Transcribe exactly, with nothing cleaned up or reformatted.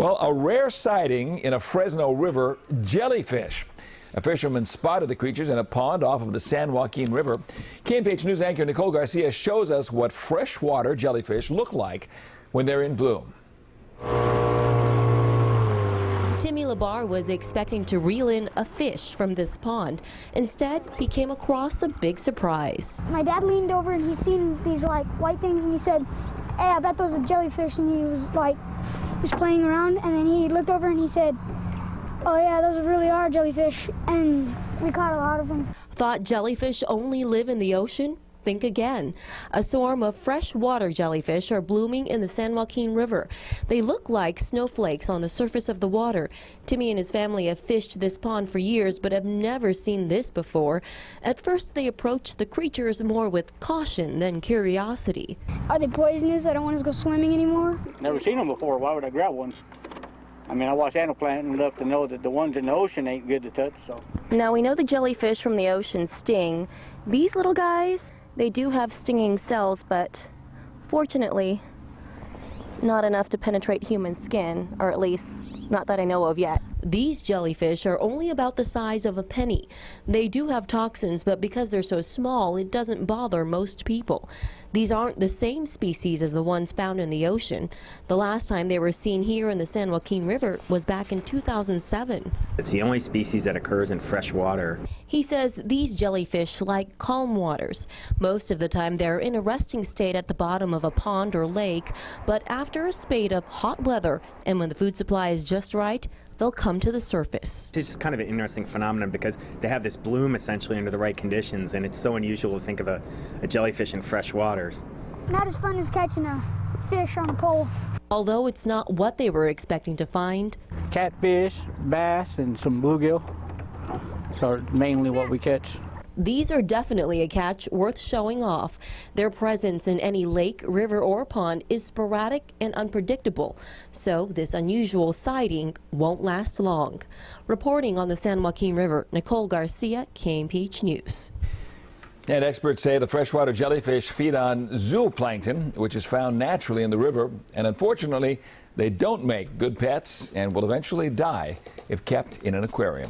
Well, a rare sighting in a Fresno River jellyfish. A fisherman spotted the creatures in a pond off of the San Joaquin River. K M P H News anchor Nicole Garcia shows us what freshwater jellyfish look like when they're in bloom. Timmy Labarre was expecting to reel in a fish from this pond. Instead, he came across a big surprise. My dad leaned over and he seen these like white things and he said, "Hey, I bet those are jellyfish." And he was like, he was playing around, and then he looked over and he said, "Oh yeah, those really are jellyfish," and we caught a lot of them. Thought jellyfish only live in the ocean? Think again. A swarm of freshwater jellyfish are blooming in the San Joaquin River. They look like snowflakes on the surface of the water. Timmy and his family have fished this pond for years but have never seen this before. At first they approached the creatures more with caution than curiosity. Are they poisonous? I don't want to go swimming anymore. Never seen them before. Why would I grab one? I mean, I watch Animal Planet enough to know that the ones in the ocean ain't good to touch, so. Now, we know the jellyfish from the ocean sting. These little guys, they do have stinging cells, but fortunately, not enough to penetrate human skin, or at least not that I know of yet. These jellyfish are only about the size of a penny. They do have toxins, but because they're so small, it doesn't bother most people. These aren't the same species as the ones found in the ocean. The last time they were seen here in the San Joaquin River was back in two thousand seven. It's the only species that occurs in fresh water. He says these jellyfish like calm waters. Most of the time they're in a resting state at the bottom of a pond or lake, but after a spate of hot weather and when the food supply is just right, they'll come to the surface. It's just kind of an interesting phenomenon because they have this bloom essentially under the right conditions, and it's so unusual to think of a, a jellyfish in fresh waters. Not as fun as catching a fish on a pole. Although it's not what they were expecting to find. Catfish, bass, and some bluegill are mainly what we catch. These are definitely a catch worth showing off. Their presence in any lake, river, or pond is sporadic and unpredictable, so this unusual sighting won't last long. Reporting on the San Joaquin River, Nicole Garcia, K M P H News. And experts say the freshwater jellyfish feed on zooplankton, which is found naturally in the river, and unfortunately, they don't make good pets and will eventually die if kept in an aquarium.